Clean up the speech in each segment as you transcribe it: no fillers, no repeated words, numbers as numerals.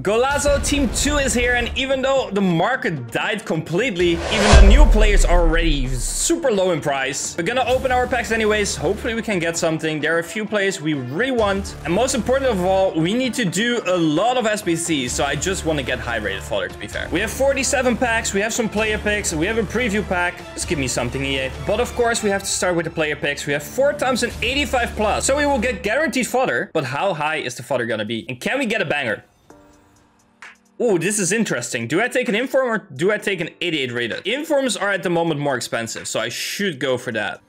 GOLAZO Team 2 is here, and even though the market died completely, even the new players are already super low in price. We're gonna open our packs anyways. Hopefully we can get something. There are a few players we really want, and most important of all, we need to do a lot of SBCs, so I just want to get high rated fodder, to be fair. We have 47 packs, we have some player picks, we have a preview pack. Just give me something, EA. But of course, we have to start with the player picks. We have 4 times an 85+, so we will get guaranteed fodder. But how high is the fodder gonna be? And can we get a banger? Oh, this is interesting. Do I take an inform or do I take an 88 rated? Informs are at the moment more expensive, so I should go for that.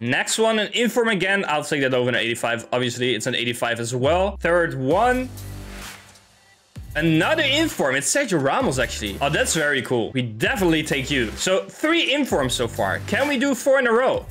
Next one, an inform again. I'll take that over an 85. Obviously, it's an 85 as well. Third one. Another inform. It's Sergio Ramos, actually. Oh, that's very cool. We definitely take you. So 3 informs so far. Can we do 4 in a row?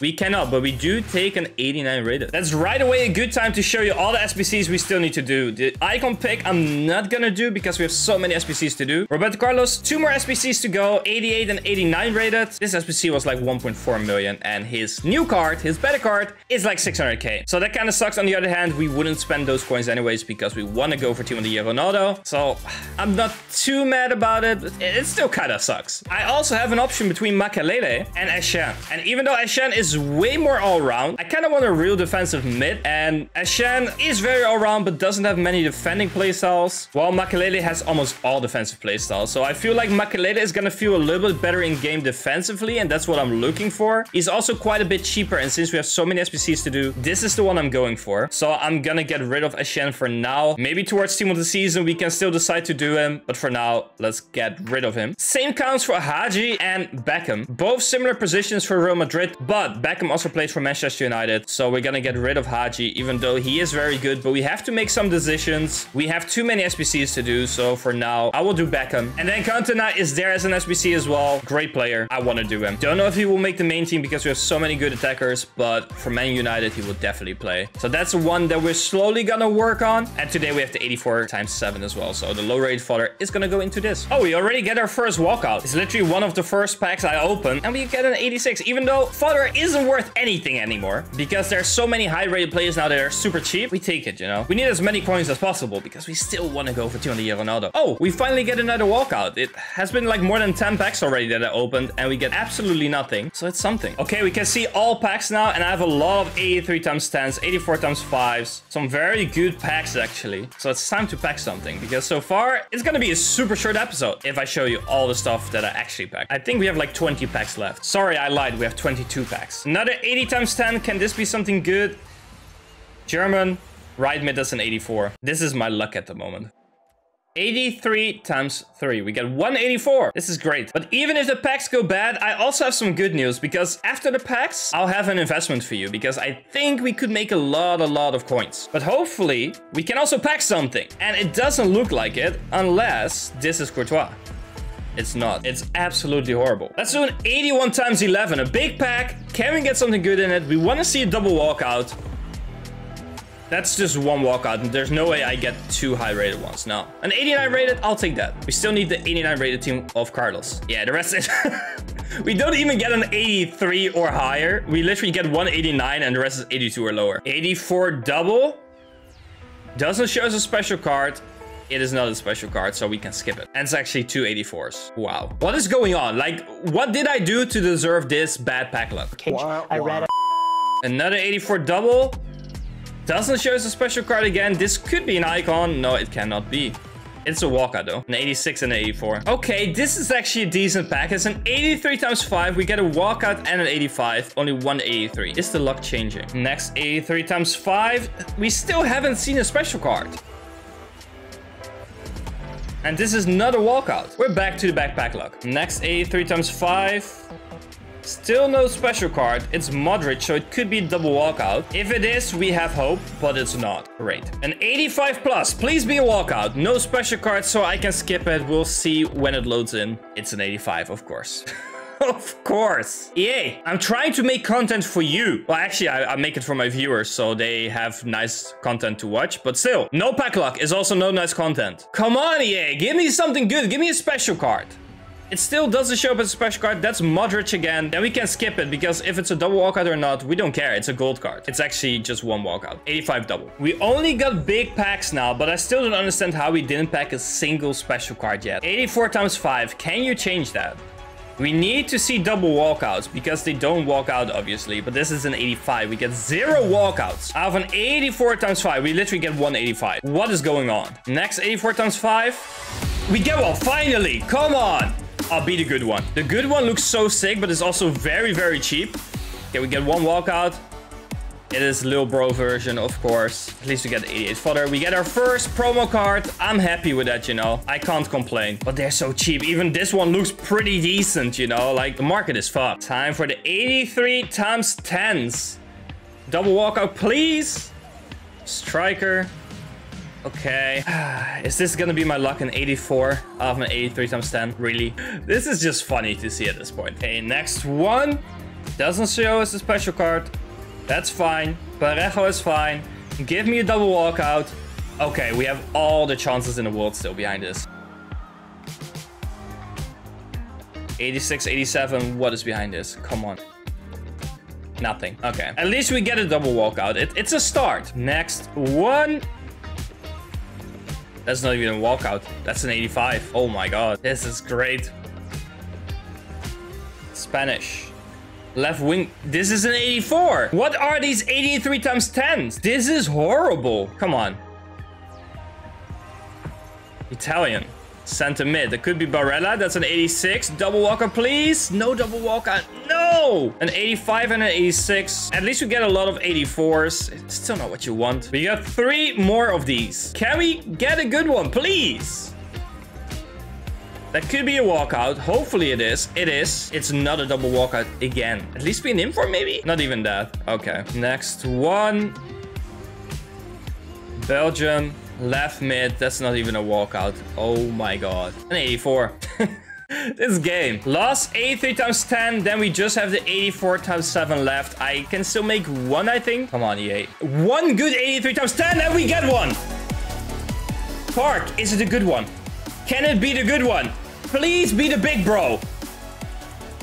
We cannot, but we do take an 89 rated. That's right away a good time to show you all the SBCs we still need to do. The icon pick I'm not gonna do because we have so many SBCs to do. Roberto Carlos, 2 more SBCs to go, 88 and 89 rated. This SBC was like 1.4 million and his new card, his better card, is like 600k. So that kind of sucks. On the other hand, we wouldn't spend those coins anyways because we want to go for Team of the Year Ronaldo. So I'm not too mad about it, but it still kind of sucks. I also have an option between Makalele and Ashen. And even though Ashen is way more all-round, I kind of want a real defensive mid, and Ashen is very all-round but doesn't have many defending playstyles, while Makalele has almost all defensive playstyles. So I feel like Makalele is gonna feel a little bit better in game defensively, and that's what I'm looking for. He's also quite a bit cheaper, and since we have so many SBCs to do, this is the one I'm going for. So I'm gonna get rid of Ashen for now. Maybe towards Team of the Season we can still decide to do him, but for now let's get rid of him. Same counts for Haji and Beckham, both similar positions for Real Madrid, but Beckham also plays for Manchester United, so we're gonna get rid of Haji, even though he is very good, but we have to make some decisions. We have too many SBCs to do, so for now, I will do Beckham. And then Cantona is there as an SBC as well. Great player. I want to do him. Don't know if he will make the main team because we have so many good attackers, but for Man United, he will definitely play. So that's one that we're slowly gonna work on. And today we have the 84 times 7 as well, so the low rated fodder is gonna go into this. Oh, we already get our first walkout. It's literally one of the first packs I open, and we get an 86, even though fodder is isn't worth anything anymore because there's so many high rated players now that are super cheap. We take it, you know. We need as many coins as possible because we still want to go for Team of the Year Ronaldo. Oh, we finally get another walkout. It has been like more than 10 packs already that I opened, and we get absolutely nothing. So it's something. Okay, we can see all packs now, and I have a lot of 83 times 10s, 84 times 5s, some very good packs actually. So it's time to pack something because so far it's gonna be a super short episode if I show you all the stuff that I actually packed. I think we have like 20 packs left. Sorry, I lied. We have 22 packs. Another 80 times 10. Can this be something good? German. Right mid, that's an 84. This is my luck at the moment. 83 times 3. We get 184. This is great. But even if the packs go bad, I also have some good news, because after the packs, I'll have an investment for you, because I think we could make a lot of coins. But hopefully, we can also pack something. And it doesn't look like it, unless this is Courtois. It's not. It's absolutely horrible. Let's do an 81 times 11. A big pack. Can we get something good in it? We want to see a double walkout. That's just one walkout. There's no way I get 2 high rated ones. No. An 89 rated, I'll take that. We still need the 89 rated team of Carlos. Yeah, the rest is... We don't even get an 83 or higher. We literally get 189 and the rest is 82 or lower. 84 double. Doesn't show us a special card. It is not a special card, so we can skip it. And it's actually 2 84s. Wow. What is going on? Like, what did I do to deserve this bad pack luck? Wow, I read it. Another 84 double. Doesn't show us a special card again. This could be an icon. No, it cannot be. It's a walkout though. An 86 and an 84. Okay, this is actually a decent pack. It's an 83 times 5. We get a walkout and an 85. Only 1 83. Is the luck changing? Next 83 times 5. We still haven't seen a special card. And this is not a walkout. We're back to the backpack luck. Next 83 times 5. Still no special card. It's Modric, so it could be a double walkout. If it is, we have hope, but it's not. Great. An 85+. Please be a walkout. No special card, so I can skip it. We'll see when it loads in. It's an 85, of course. Of course. EA, I'm trying to make content for you. Well, actually, I make it for my viewers, so they have nice content to watch. But still, no pack luck is also no nice content. Come on, EA. Give me something good. Give me a special card. It still doesn't show up as a special card. That's Modric again. Then we can skip it, because if it's a double walkout or not, we don't care. It's a gold card. It's actually just one walkout. 85 double. We only got big packs now, but I still don't understand how we didn't pack a single special card yet. 84 times 5. Can you change that? We need to see double walkouts, because they don't walk out, obviously. But this is an 85. We get 0 walkouts. Out of an 84 times 5, we literally get 185. What is going on? Next 84 times 5. We get one, finally. Come on. I'll be the good one. The good one looks so sick, but it's also very, very cheap. Okay, we get one walkout. It is Lil Bro version, of course. At least we get 88 fodder. We get our first promo card. I'm happy with that, you know. I can't complain. But they're so cheap. Even this one looks pretty decent, you know. Like, the market is fun. Time for the 83 times 10s. Double walkout, please. Striker. Okay. Is this gonna be my luck in 84 out of an 83 times 10? Really? This is just funny to see at this point. Okay, next one. Doesn't show us a special card. That's fine. Parejo is fine. Give me a double walkout. Okay, we have all the chances in the world still behind this. 86, 87. What is behind this? Come on. Nothing. Okay. At least we get a double walkout. It's a start. Next one. That's not even a walkout. That's an 85. Oh my god. This is great. Spanish. Left wing. This is an 84. What are these 83 times 10s? This is horrible. Come on. Italian. Center mid. It could be Barella. That's an 86. Double walkout, please. No double walkout. No! An 85 and an 86. At least we get a lot of 84s. It's still not what you want. We got 3 more of these. Can we get a good one, please? That could be a walkout. Hopefully it is. It is. It's not a double walkout again. At least be an inform, maybe? Not even that. Okay. Next one. Belgium. Left mid. That's not even a walkout. Oh my god. An 84. This game. Last 83 times 10. Then we just have the 84 times 7 left. I can still make one, I think. Come on, EA. One good 83 times 10 and we get one. Park. Is it a good one? Can it be the good one? Please be the big bro.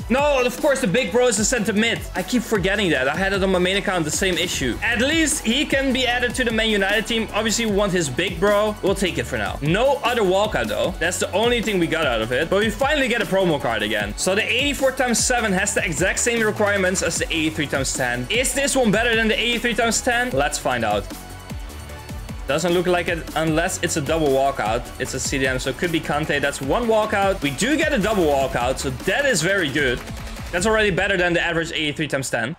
No, of course the big bro is the center mid. I keep forgetting that. I had it on my main account, the same issue. At least he can be added to the Man United team. Obviously, we want his big bro. We'll take it for now. No other walkout though. That's the only thing we got out of it. But we finally get a promo card again. So the 84 times 7 has the exact same requirements as the 83 times 10. Is this one better than the 83 times 10? Let's find out. Doesn't look like it unless it's a double walkout. It's a CDM, so it could be Kante. That's one walkout. We do get a double walkout, so that is very good. That's already better than the average 83 times 10.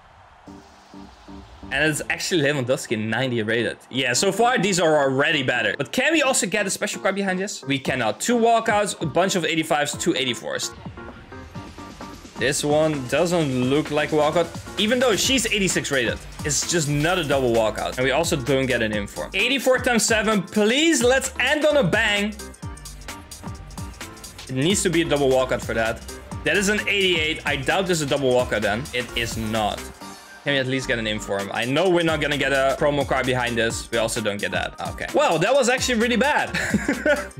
And it's actually Lewandowski 90 rated. Yeah, so far these are already better. But can we also get a special card behind this? We cannot. 2 walkouts, a bunch of 85s, 2 84s. This one doesn't look like a walkout, even though she's 86 rated. It's just not a double walkout. And we also don't get an inform. 84 times 7. Please, let's end on a bang. It needs to be a double walkout for that. That is an 88. I doubt there's a double walkout then. It is not. Can we at least get an inform? I know we're not gonna get a promo card behind this. We also don't get that. Okay. Well, that was actually really bad.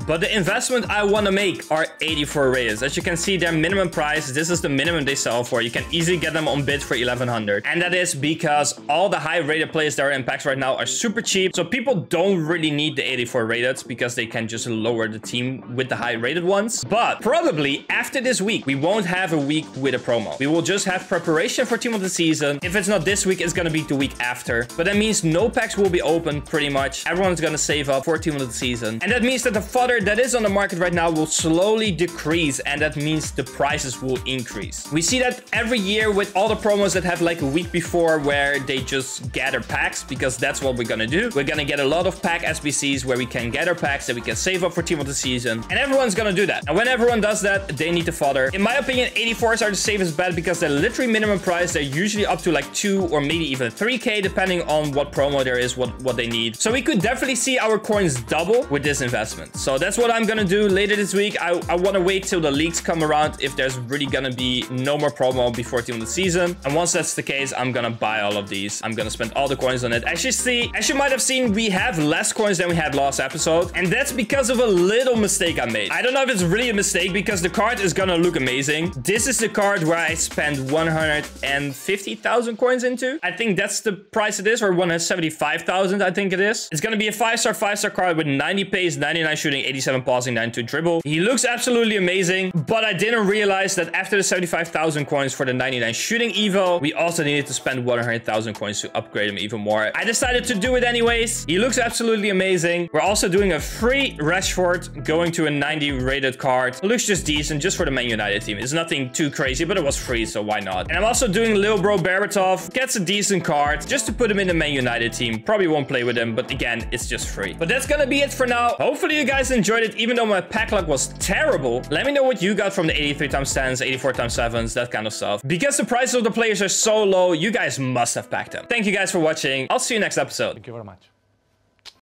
But the investment I want to make are 84 rated. As you can see, their minimum price. This is the minimum they sell for. You can easily get them on bid for 1100. And that is because all the high rated players that are in packs right now are super cheap. So people don't really need the 84 rated because they can just lower the team with the high rated ones. But probably after this week, we won't have a week with a promo. We will just have preparation for team of the season. If it's not this week, it's gonna be the week after, but that means no packs will be open. Pretty much everyone's gonna save up for team of the season, and that means that the fodder that is on the market right now will slowly decrease, and that means the prices will increase. We see that every year with all the promos that have like a week before where they just gather packs, because that's what we're gonna do. We're gonna get a lot of pack SBCs where we can gather packs that we can save up for team of the season, and everyone's gonna do that. And when everyone does that, they need the fodder. In my opinion, 84s are the safest bet because they're literally minimum price. They're usually up to like 2 or maybe even 3k, depending on what promo there is, what they need. So we could definitely see our coins double with this investment. So that's what I'm gonna do later this week. I want to wait till the leaks come around, if there's really gonna be no more promo before the end of the season. And once that's the case, I'm gonna buy all of these. I'm gonna spend all the coins on it. As you might have seen, we have less coins than we had last episode, and that's because of a little mistake I made. I don't know if it's really a mistake, because the card is gonna look amazing. This is the card where I spend 150,000 coins into. I think that's the price it is, or 175,000, I think it is. It's gonna be a 5-star card with 90 pace, 99 shooting, 87 passing, 92 dribble. He looks absolutely amazing, but I didn't realize that after the 75,000 coins for the 99 shooting evo, we also needed to spend 100,000 coins to upgrade him even more. I decided to do it anyways. He looks absolutely amazing. We're also doing a free Rashford going to a 90 rated card. It looks just decent, just for the Man United team. It's nothing too crazy, but it was free, so why not? And I'm also doing Lil Bro Berbatov. Gets a decent card just to put him in the Man United team. Probably won't play with him, but again, it's just free. But that's gonna be it for now. Hopefully you guys enjoyed it, even though my pack luck was terrible. Let me know what you got from the 83x10s, 84x7s, that kind of stuff. Because the prices of the players are so low, you guys must have packed them. Thank you guys for watching. I'll see you next episode. Thank you very much.